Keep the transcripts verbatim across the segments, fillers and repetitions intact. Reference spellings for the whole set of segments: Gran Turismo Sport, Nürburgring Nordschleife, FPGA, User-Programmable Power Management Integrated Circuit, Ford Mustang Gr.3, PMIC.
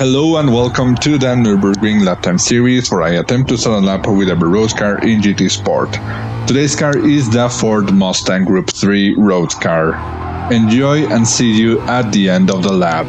Hello and welcome to the Nürburgring lap time series, where I attempt to sell a lap with every road car in G T Sport. Today's car is the Ford Mustang Group three road car. Enjoy and see you at the end of the lap.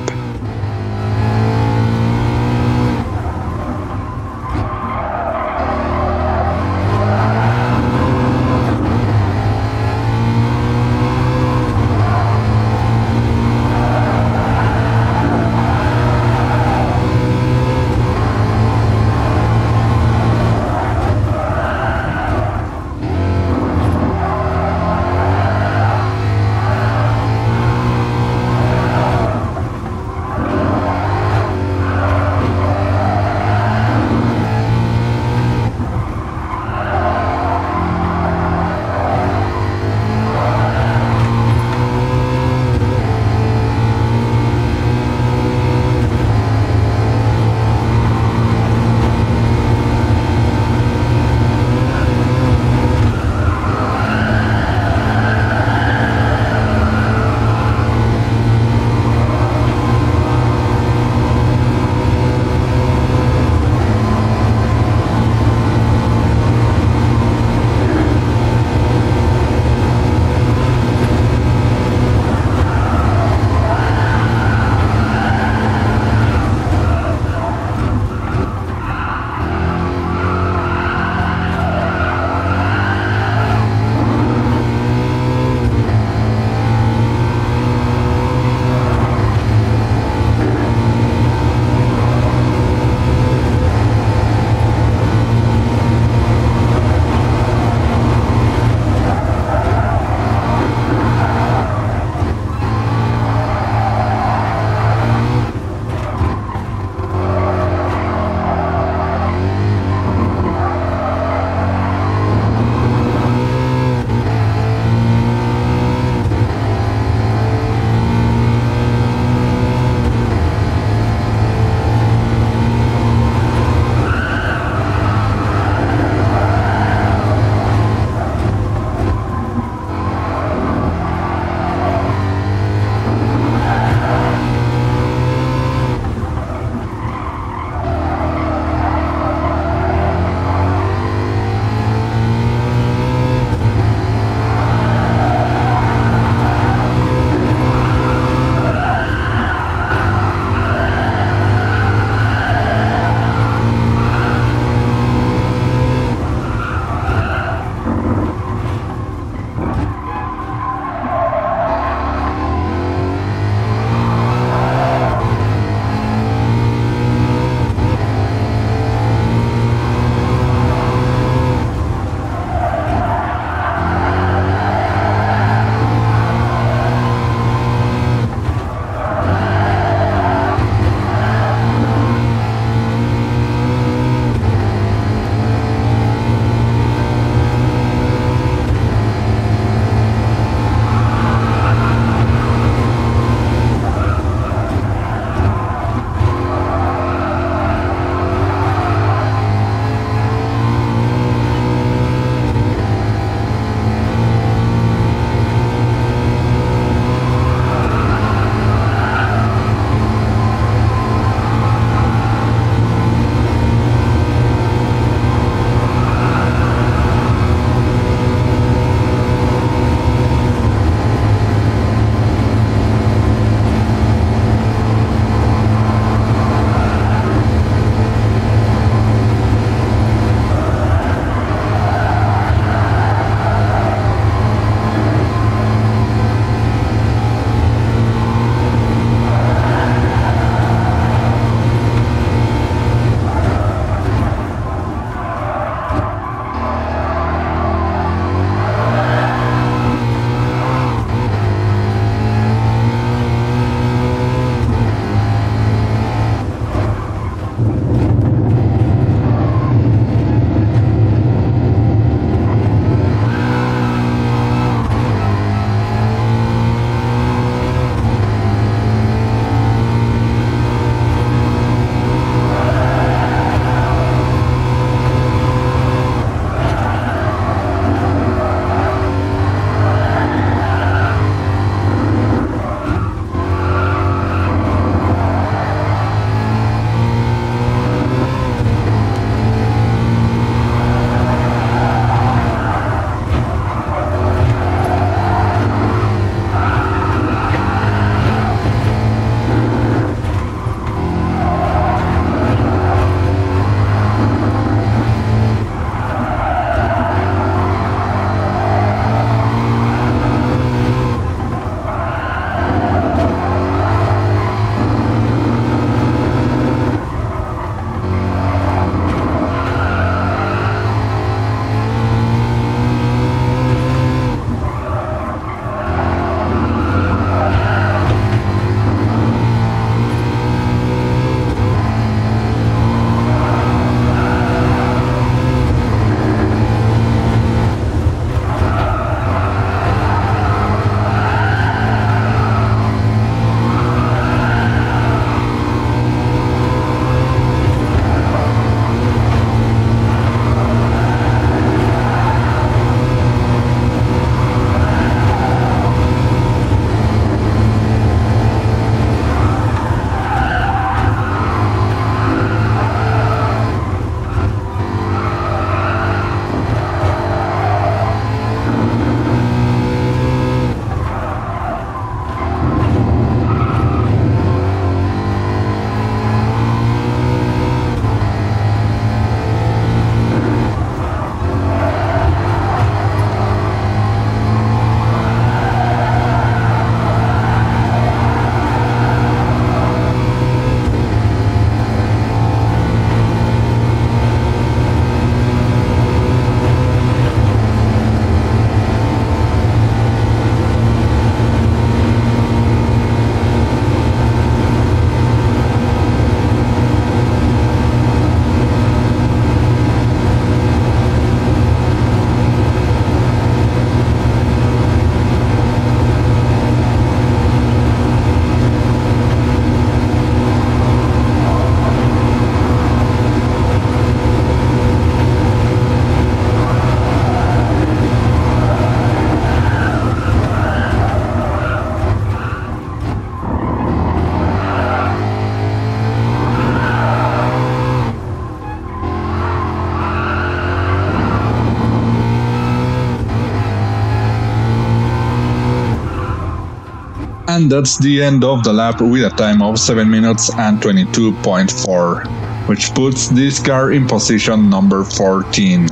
And that's the end of the lap with a time of seven minutes and twenty-two point four, which puts this car in position number fourteen.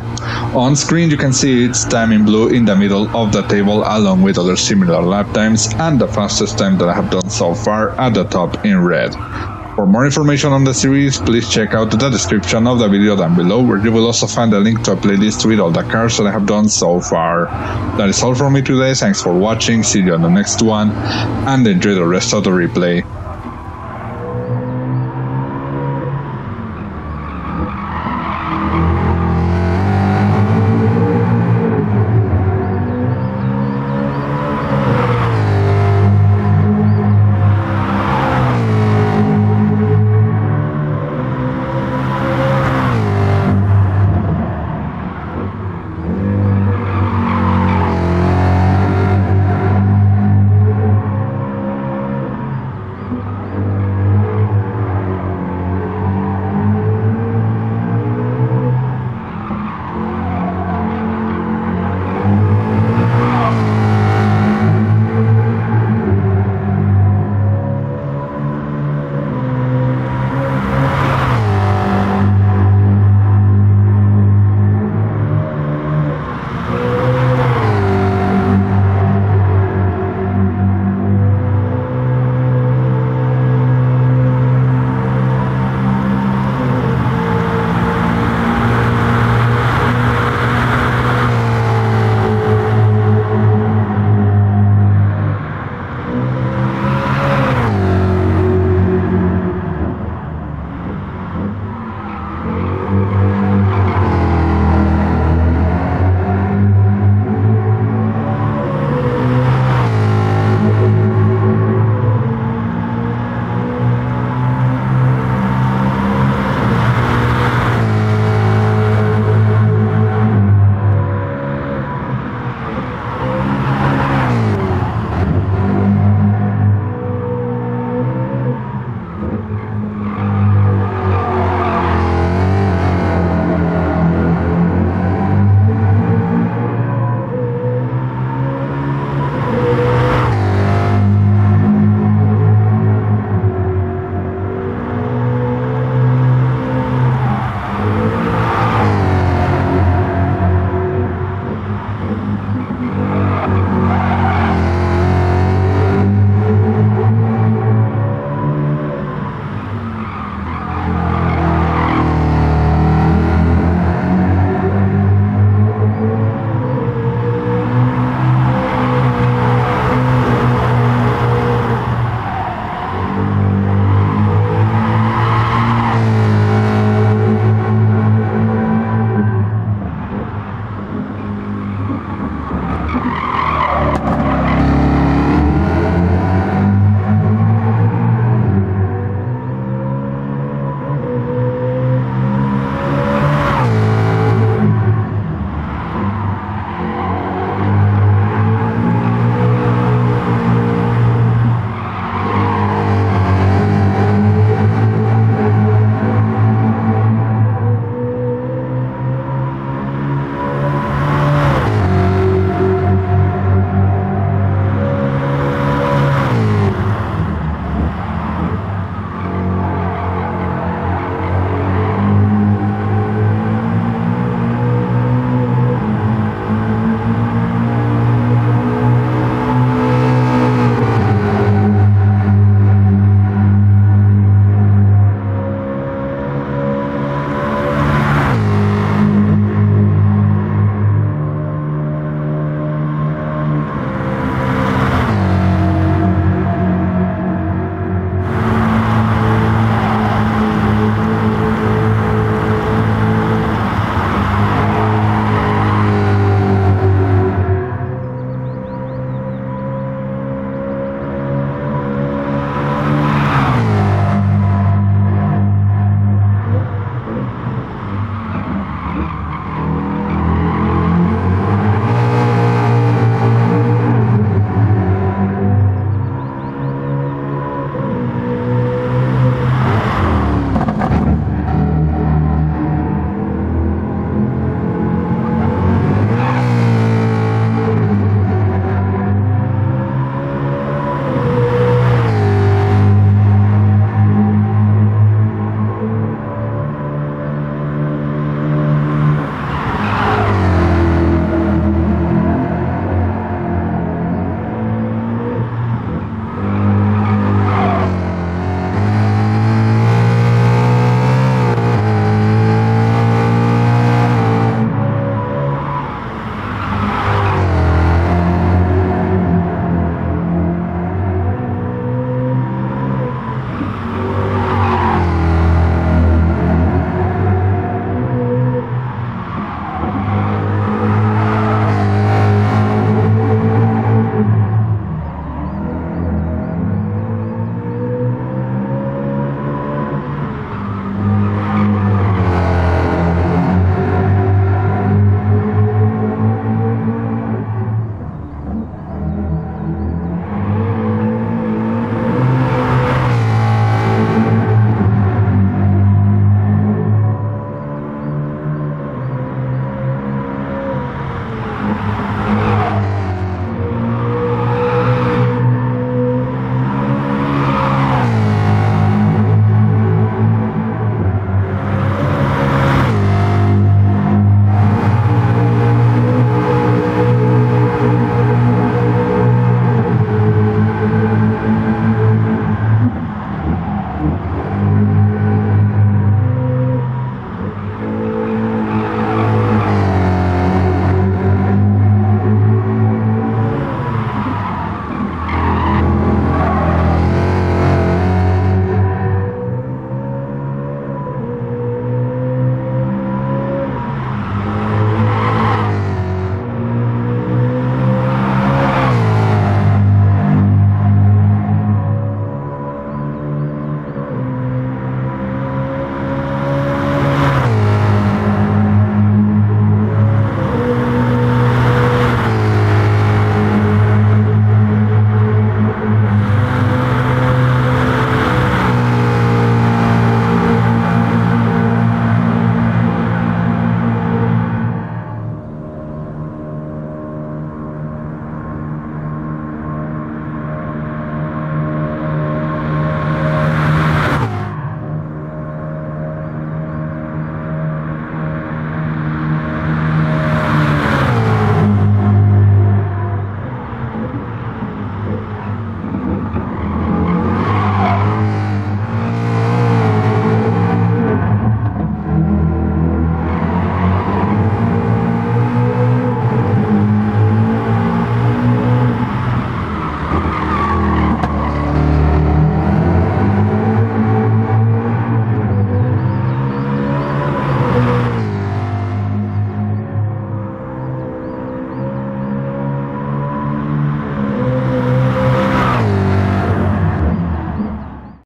On screen you can see its time in blue in the middle of the table along with other similar lap times and the fastest time that I have done so far at the top in red. For more information on the series, please check out the description of the video down below, where you will also find a link to a playlist with all the cars that I have done so far. That is all for me today, thanks for watching, see you on the next one, and enjoy the rest of the replay.